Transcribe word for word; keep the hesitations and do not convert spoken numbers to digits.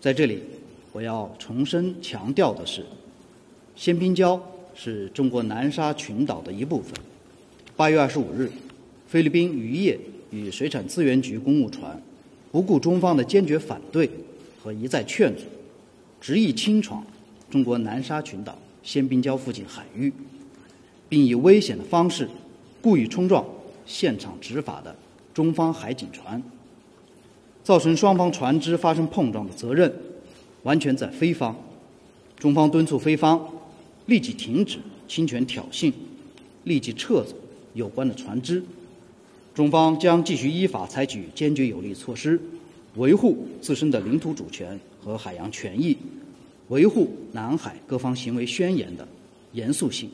在这里，我要重申强调的是，鲜滨礁是中国南沙群岛的一部分。八月二十五日，菲律宾渔业与水产资源局公务船不顾中方的坚决反对和一再劝阻，执意侵闯中国南沙群岛鲜滨礁附近海域，并以危险的方式故意冲撞现场执法的中方海警船，造成双方船只发生碰撞的责任完全在菲方。中方敦促菲方立即停止侵权挑衅，立即撤走有关的船只。中方将继续依法采取坚决有力措施，维护自身的领土主权和海洋权益，维护南海各方行为宣言的严肃性。